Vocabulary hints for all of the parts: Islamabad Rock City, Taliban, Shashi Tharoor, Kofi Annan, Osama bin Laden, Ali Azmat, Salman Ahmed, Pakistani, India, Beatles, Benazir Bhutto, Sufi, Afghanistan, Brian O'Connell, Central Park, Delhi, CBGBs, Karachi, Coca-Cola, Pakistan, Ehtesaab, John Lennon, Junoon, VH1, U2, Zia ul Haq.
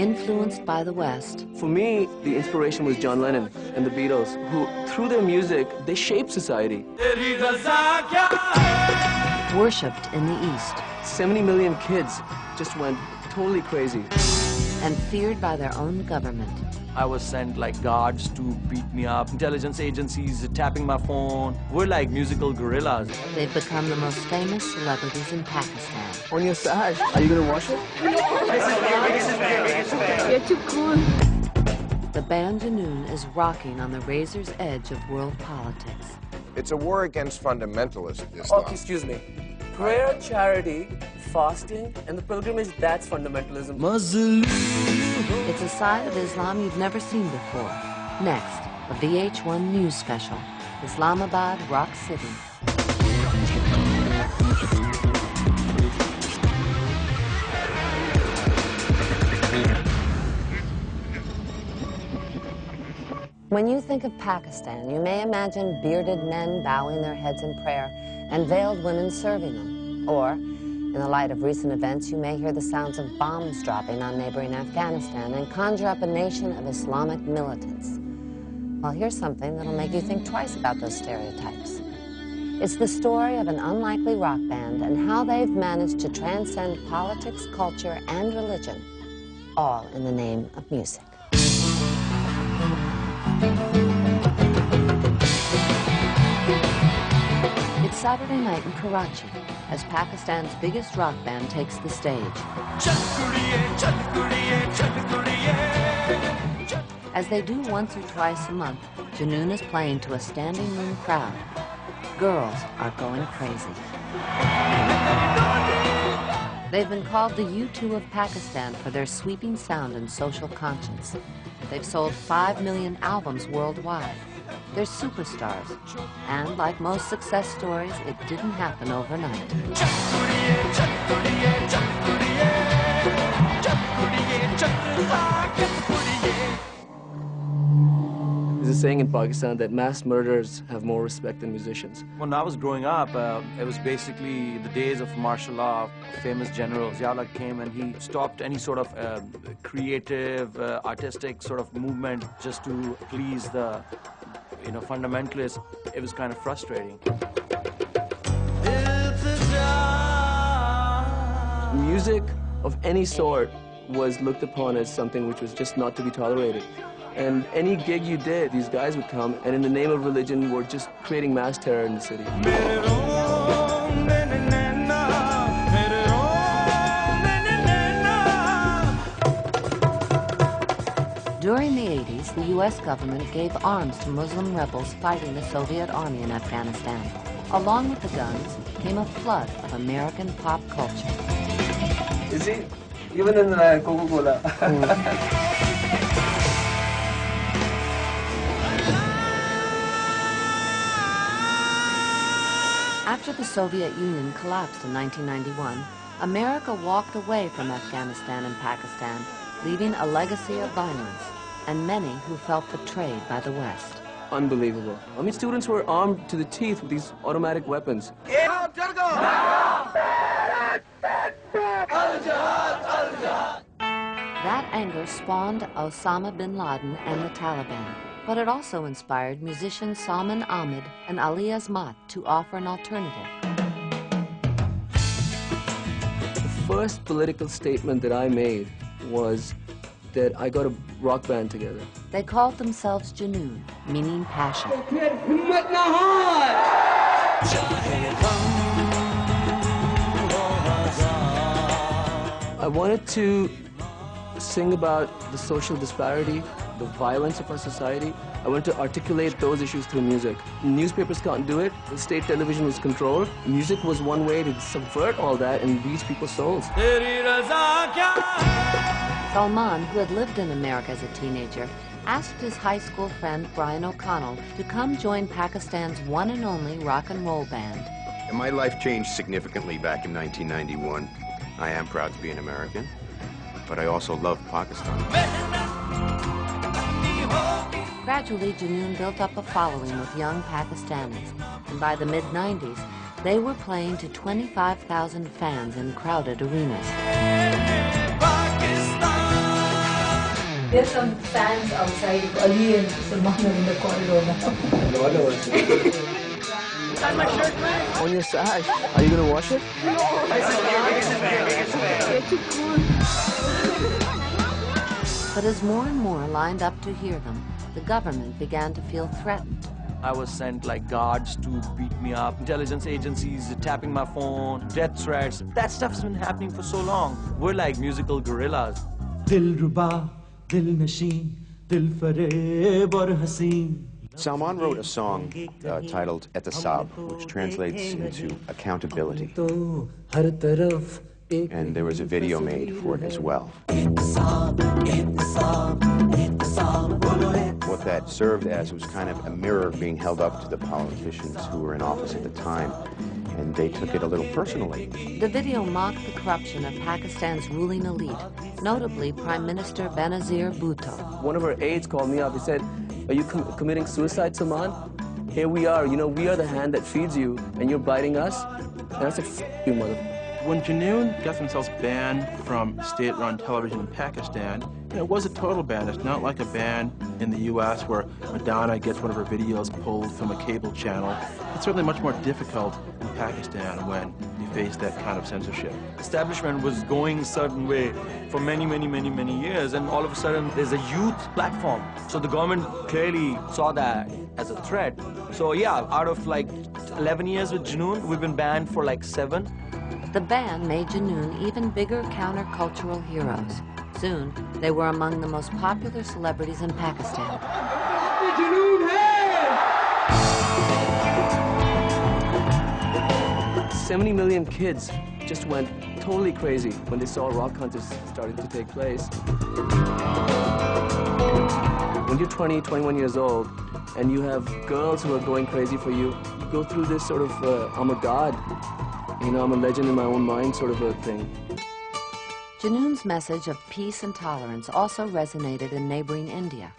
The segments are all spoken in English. influenced by the West. For me, the inspiration was John Lennon and the Beatles, who, through their music, they shaped society. Worshipped in the East. 70 million kids just went totally crazy. And feared by their own government. I was sent like guards to beat me up, intelligence agencies tapping my phone. We're like musical gorillas. They've become the most famous celebrities in Pakistan. On your side, are you gonna watch it? You're too cool. The band Junoon is rocking on the razor's edge of world politics. It's a war against fundamentalist Islam. Oh, excuse me. Prayer, charity, fasting, and the pilgrimage, that's fundamentalism. It's a side of Islam you've never seen before. Next, a VH1 news special, Islamabad Rock City. When you think of Pakistan, you may imagine bearded men bowing their heads in prayer and veiled women serving them. Or, in the light of recent events, you may hear the sounds of bombs dropping on neighboring Afghanistan and conjure up a nation of Islamic militants. Well, here's something that'll make you think twice about those stereotypes. It's the story of an unlikely rock band and how they've managed to transcend politics, culture, and religion, all in the name of music. Saturday night in Karachi, as Pakistan's biggest rock band takes the stage. As they do once or twice a month, Junoon is playing to a standing room crowd. Girls are going crazy. They've been called the U2 of Pakistan for their sweeping sound and social conscience. They've sold 5 million albums worldwide. They're superstars, and like most success stories, it didn't happen overnight. There's a saying in Pakistan that mass murderers have more respect than musicians. When I was growing up, it was basically the days of martial law. Famous general Zia ul Haq came and he stopped any sort of creative, artistic sort of movement just to please the fundamentalists. It was kind of frustrating. Music of any sort was looked upon as something which was just not to be tolerated. And any gig you did, these guys would come, and in the name of religion, were just creating mass terror in the city. During the 80s, the U.S. government gave arms to Muslim rebels fighting the Soviet army in Afghanistan. Along with the guns came a flood of American pop culture. You see, even in Coca-Cola. After the Soviet Union collapsed in 1991, America walked away from Afghanistan and Pakistan, leaving a legacy of violence. And many who felt betrayed by the West. Unbelievable. I mean, students were armed to the teeth with these automatic weapons. That anger spawned Osama bin Laden and the Taliban. But it also inspired musicians Salman Ahmed and Ali Azmat to offer an alternative. The first political statement that I made was that I got a rock band together. They called themselves Junoon, meaning passion. I wanted to sing about the social disparity, the violence of our society. I wanted to articulate those issues through music. Newspapers can't do it. The state television was controlled. Music was one way to subvert all that and reach people's souls. Salman, who had lived in America as a teenager, asked his high school friend Brian O'Connell to come join Pakistan's one and only rock and roll band. And my life changed significantly back in 1991. I am proud to be an American, but I also love Pakistan. Gradually, Junoon built up a following with young Pakistanis, and by the mid-90s, they were playing to 25,000 fans in crowded arenas. There's some fans outside, Ali and Salman are in the corridor now. My shirt, man. On your sash. Are you going to wash it? No. But as more and more lined up to hear them, the government began to feel threatened. I was sent like guards to beat me up, intelligence agencies tapping my phone, death threats. That stuff's been happening for so long. We're like musical gorillas. Dil ruba, dil nasheen, dil fareb aur haseen. Salman wrote a song titled Ehtesaab, which translates into accountability. And there was a video made for it as well. What that served as was kind of a mirror being held up to the politicians who were in office at the time, and they took it a little personally. The video mocked the corruption of Pakistan's ruling elite, notably Prime Minister Benazir Bhutto. One of her aides called me up and said, "Are you committing suicide, Salman? Here we are, you know, we are the hand that feeds you, and you're biting us?" And I said, "F*** you, mother." When Junoon got themselves banned from state-run television in Pakistan, it was a total ban. It's not like a ban in the U.S. where Madonna gets one of her videos pulled from a cable channel. It's certainly much more difficult in Pakistan when you face that kind of censorship. The establishment was going a certain way for many, many, many, many years, and all of a sudden there's a youth platform. So the government clearly saw that as a threat. So yeah, out of like 11 years with Junoon, we've been banned for like 7. The ban made Junoon even bigger countercultural heroes. Soon, they were among the most popular celebrities in Pakistan. Junoon, hey! 70 million kids just went totally crazy when they saw rock concerts starting to take place. When you're 20, 21 years old, and you have girls who are going crazy for you, you go through this sort of, I'm a god. You know, I'm a legend in my own mind sort of a thing. Junoon's message of peace and tolerance also resonated in neighboring India.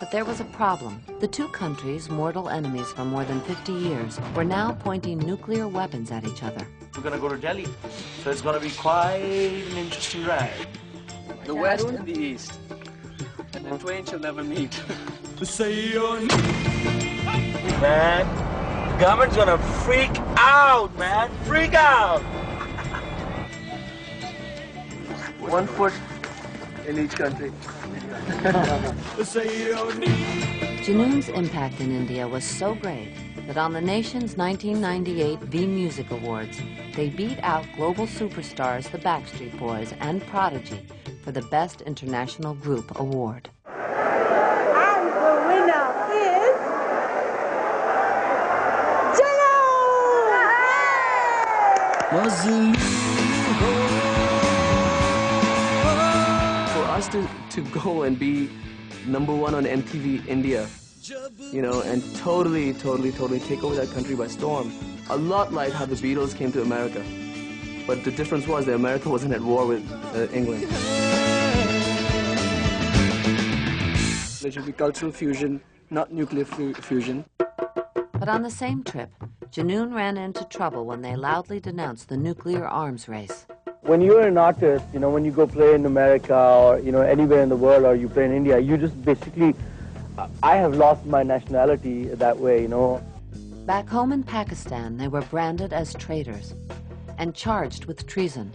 But there was a problem. The two countries, mortal enemies for more than 50 years, were now pointing nuclear weapons at each other. We're going to go to Delhi, so it's going to be quite an interesting ride. The West and the East, and the twain shall never meet. Man. The government's gonna freak out, man. Freak out! 1 foot in each country. Junoon's impact in India was so great that on the nation's 1998 V Music Awards, they beat out global superstars the Backstreet Boys and Prodigy for the Best International Group Award. For us to go and be #1 on MTV India, you know, and totally take over that country by storm. A lot like how the Beatles came to America. But the difference was that America wasn't at war with England. There should be cultural fusion, not nuclear fusion. But on the same trip, Junoon ran into trouble when they loudly denounced the nuclear arms race. When you're an artist, you know, when you go play in America or, you know, anywhere in the world, or you play in India, you just basically, I have lost my nationality that way, you know. Back home in Pakistan, they were branded as traitors and charged with treason.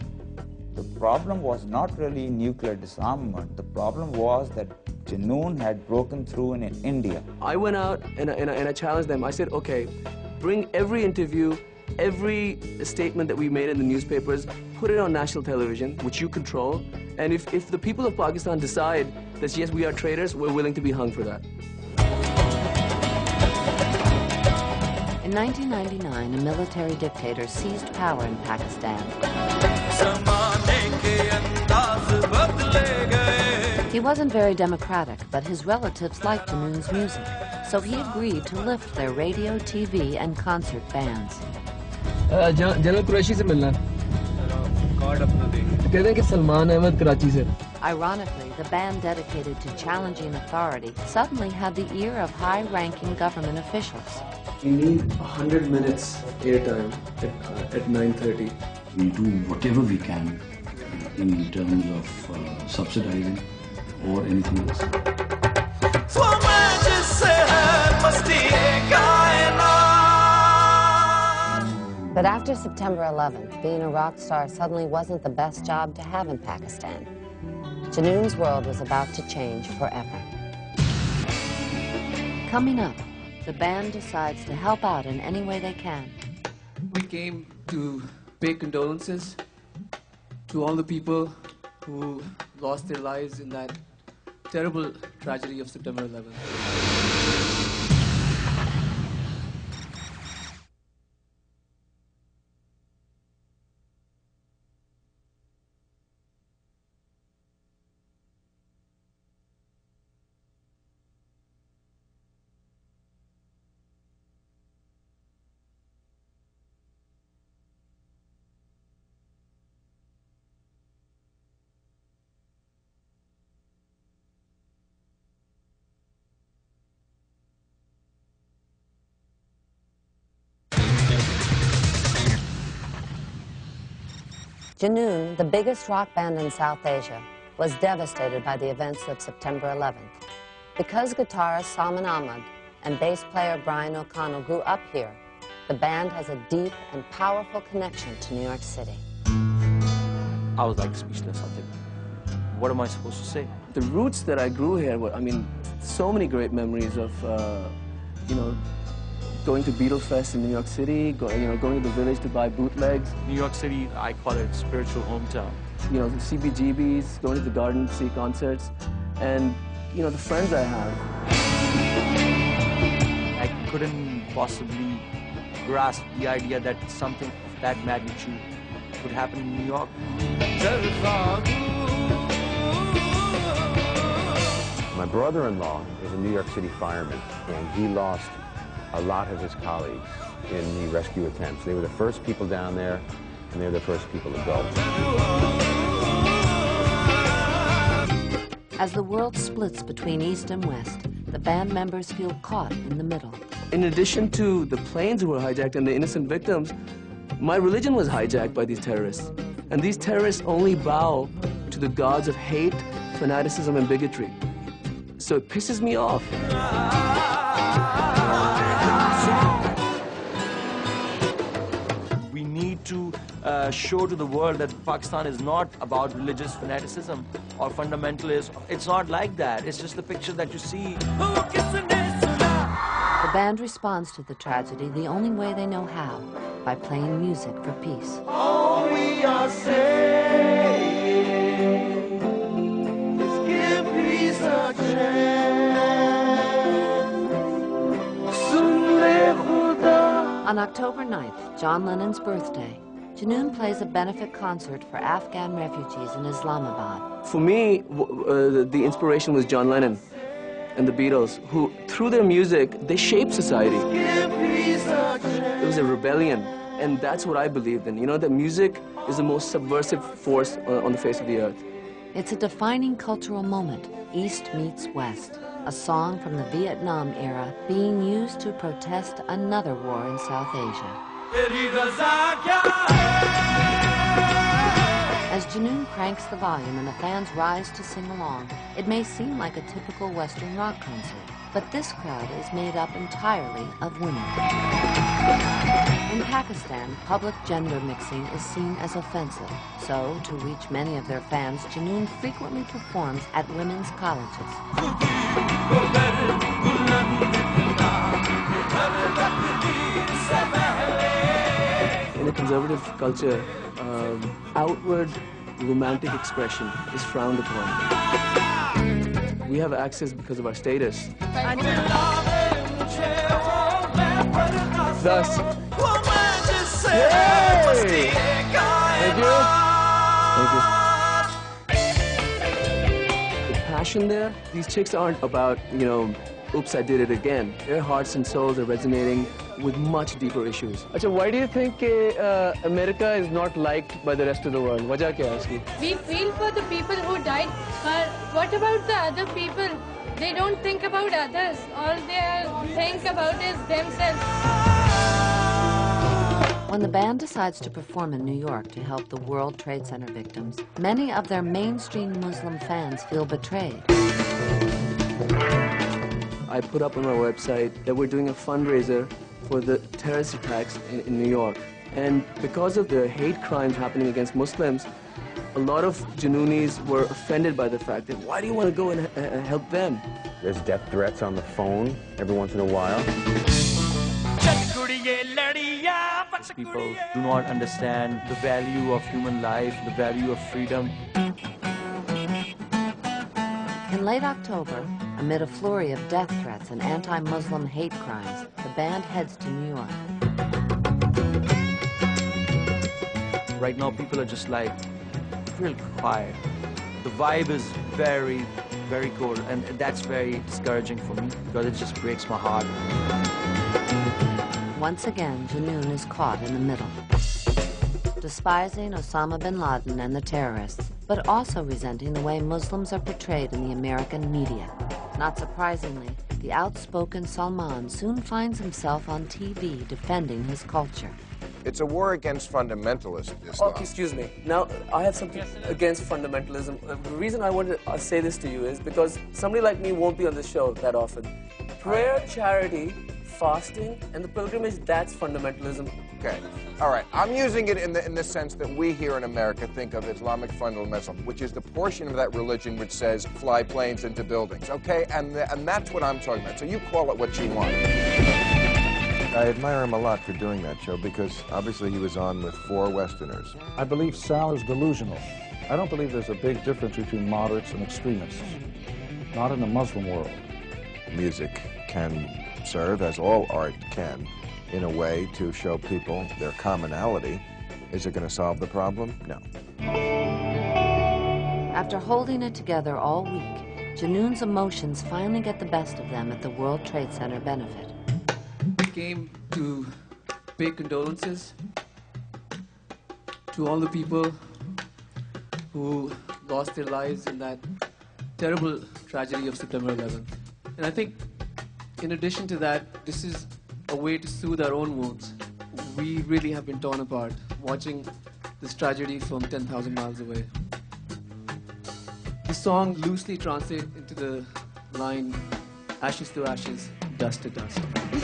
The problem was not really nuclear disarmament. The problem was that Junoon had broken through in India. I went out and I challenged them. I said, okay, bring every interview, every statement that we made in the newspapers, put it on national television, which you control, and if the people of Pakistan decide that, yes, we are traitors, we're willing to be hung for that. In 1999, a military dictator seized power in Pakistan. He wasn't very democratic, but his relatives liked Junoon's music. So he agreed to lift their radio, TV, and concert bans. Ironically, the band dedicated to challenging authority suddenly had the ear of high-ranking government officials. We need 100 minutes airtime at 9:30. We do whatever we can in terms of subsidizing or anything else. But after September 11th, being a rock star suddenly wasn't the best job to have in Pakistan. Junoon's world was about to change forever. Coming up, the band decides to help out in any way they can. We came to pay condolences to all the people who lost their lives in that terrible tragedy of September 11th. Junoon, the biggest rock band in South Asia, was devastated by the events of September 11th. Because guitarist Salman Ahmed and bass player Brian O'Connell grew up here, the band has a deep and powerful connection to New York City. I was like speechless. I think, what am I supposed to say? The roots that I grew here were, I mean, so many great memories of, you know, going to Beatle Fest in New York City, going to the Village to buy bootlegs. New York City, I call it spiritual hometown. You know, the CBGBs, going to the Garden to see concerts, and, you know, the friends I have. I couldn't possibly grasp the idea that something of that magnitude would happen in New York. My brother-in-law is a New York City fireman, and he lost a lot of his colleagues in the rescue attempts. They were the first people down there, and they were the first people to go. As the world splits between East and West, the band members feel caught in the middle. In addition to the planes who were hijacked and the innocent victims, my religion was hijacked by these terrorists. And these terrorists only bow to the gods of hate, fanaticism, and bigotry. So it pisses me off. To show to the world that Pakistan is not about religious fanaticism or fundamentalism. It's not like that. It's just the picture that you see. The band responds to the tragedy the only way they know how, by playing music for peace. All we are saying is give peace a chance. Soon live. On October 9th, John Lennon's birthday, Junoon plays a benefit concert for Afghan refugees in Islamabad. For me, the inspiration was John Lennon and the Beatles, who, through their music, they shaped society. It was a rebellion, and that's what I believed in. You know, that music is the most subversive force on the face of the earth. It's a defining cultural moment, East meets West. A song from the Vietnam era being used to protest another war in South Asia. As Junoon cranks the volume and the fans rise to sing along, it may seem like a typical Western rock concert, but this crowd is made up entirely of women. In Pakistan, public gender mixing is seen as offensive, so to reach many of their fans, Junoon frequently performs at women's colleges. In a conservative culture, outward romantic expression is frowned upon. We have access because of our status. Thus, yay! Thank you. Thank you. There, these chicks aren't about, you know, oops, I did it again. Their hearts and souls are resonating with much deeper issues. Achha, why do you think America is not liked by the rest of the world? We feel for the people who died, but what about the other people? They don't think about others. All they think about is themselves. When the band decides to perform in New York to help the World Trade Center victims, many of their mainstream Muslim fans feel betrayed. I put up on my website that we're doing a fundraiser for the terrorist attacks in New York. And because of the hate crimes happening against Muslims, a lot of Junoonis were offended by the fact that, why do you want to go and help them? There's death threats on the phone every once in a while. People do not understand the value of human life, the value of freedom. In late October, amid a flurry of death threats and anti-Muslim hate crimes, the band heads to New York. Right now, people are just like, real quiet. The vibe is very, very cold, and that's very discouraging for me because it just breaks my heart. Once again, Junoon is caught in the middle, despising Osama bin Laden and the terrorists, but also resenting the way Muslims are portrayed in the American media. Not surprisingly, the outspoken Salman soon finds himself on TV defending his culture. It's a war against fundamentalist Islam. Oh, excuse me. Now, I have something against fundamentalism. The reason I wanted to say this to you is because somebody like me won't be on the show that often. Prayer, charity, fasting, and the pilgrimage, that's fundamentalism. Okay. All right. I'm using it in the sense that we here in America think of Islamic fundamentalism, which is the portion of that religion which says fly planes into buildings, okay? And that's what I'm talking about. So you call it what you want. I admire him a lot for doing that show because obviously he was on with four Westerners. I believe Sal is delusional. I don't believe there's a big difference between moderates and extremists, not in the Muslim world. Music can serve, as all art can, in a way to show people their commonality. Is it going to solve the problem? No. After holding it together all week, Junoon's emotions finally get the best of them at the World Trade Center benefit. Came to pay condolences to all the people who lost their lives in that terrible tragedy of September 11th. And I think, in addition to that, this is a way to soothe our own wounds. We really have been torn apart watching this tragedy from 10,000 miles away. The song loosely translates into the line, ashes to ashes, dust to dust. The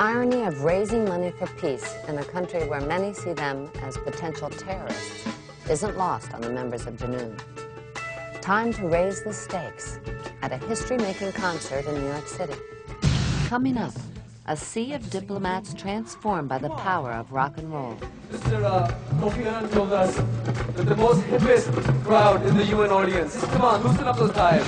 irony of raising money for peace in a country where many see them as potential terrorists isn't lost on the members of Junoon. Time to raise the stakes at a history-making concert in New York City. Coming up, a sea of diplomats transformed by the power of rock and roll. Mr. Kofi Annan told us that the most hippest crowd in the UN audience. Just come on, loosen up those tires.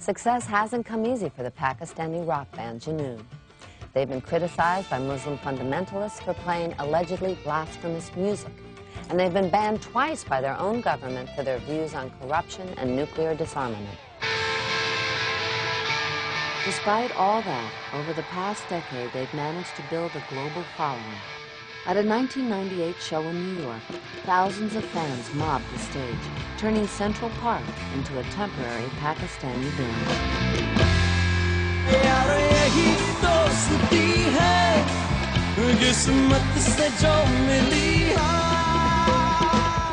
Success hasn't come easy for the Pakistani rock band Junoon. They've been criticized by Muslim fundamentalists for playing allegedly blasphemous music, and they've been banned twice by their own government for their views on corruption and nuclear disarmament. Despite all that, over the past decade, they've managed to build a global following. At a 1998 show in New York, thousands of fans mobbed the stage, turning Central Park into a temporary Pakistani band.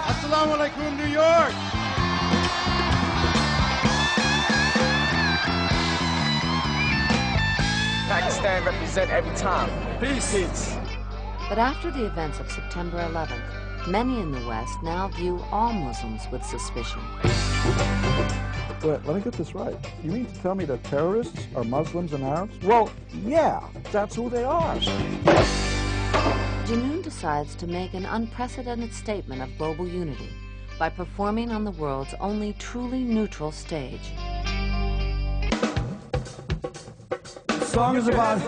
Assalamu alaikum, New York! Pakistan and represent every time. Peace. Peace. But after the events of September 11th, many in the West now view all Muslims with suspicion. Wait, let me get this right. You mean to tell me that terrorists are Muslims and Arabs? Well, yeah, that's who they are. Junoon decides to make an unprecedented statement of global unity by performing on the world's only truly neutral stage. The song is about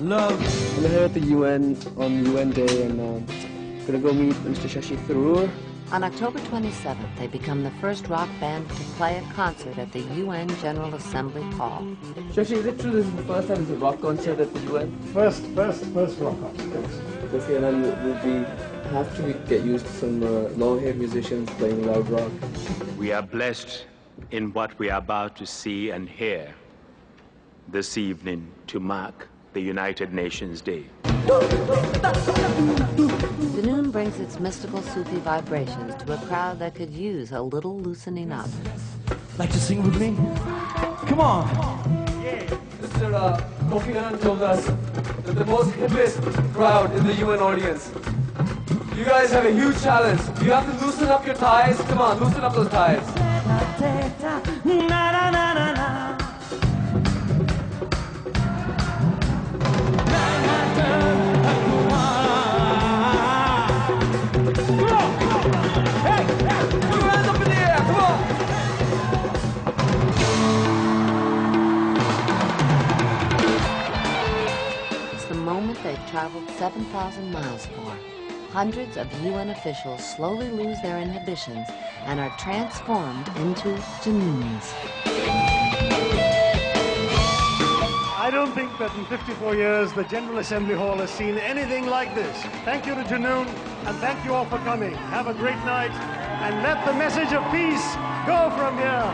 love. I'm here at the UN on UN Day, and I'm going to go meet Mr. Shashi Tharoor. On October 27th, they become the first rock band to play a concert at the UN General Assembly Hall. Shashi, is it true this is the first time it's a rock concert at the UN? First rock concert. Kofi Annan have to get used to some long-haired musicians playing loud rock. We are blessed in what we are about to see and hear this evening to mark the United Nations Day. Junoon brings its mystical Sufi vibrations to a crowd that could use a little loosening up. Like to sing with me? Come on! Yeah. Mr. Kofi Annan told us that the most hitless crowd in the UN audience. You guys have a huge challenge. You have to loosen up your ties. Come on, loosen up those ties. They've traveled 7,000 miles for. Hundreds of UN officials slowly lose their inhibitions and are transformed into Junoons. I don't think that in 54 years the General Assembly Hall has seen anything like this. Thank you to Junoon, and thank you all for coming. Have a great night, and let the message of peace go from here.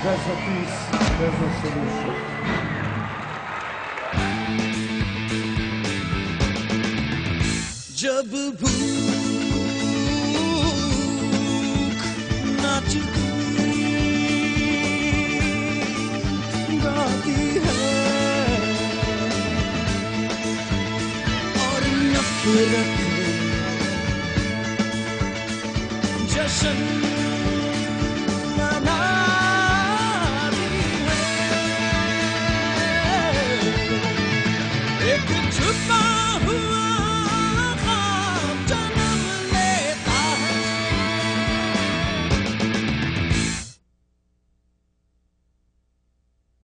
There's a peace, there's a solution. Jab bhookh nachti gaati hai aur nafrat mein jashan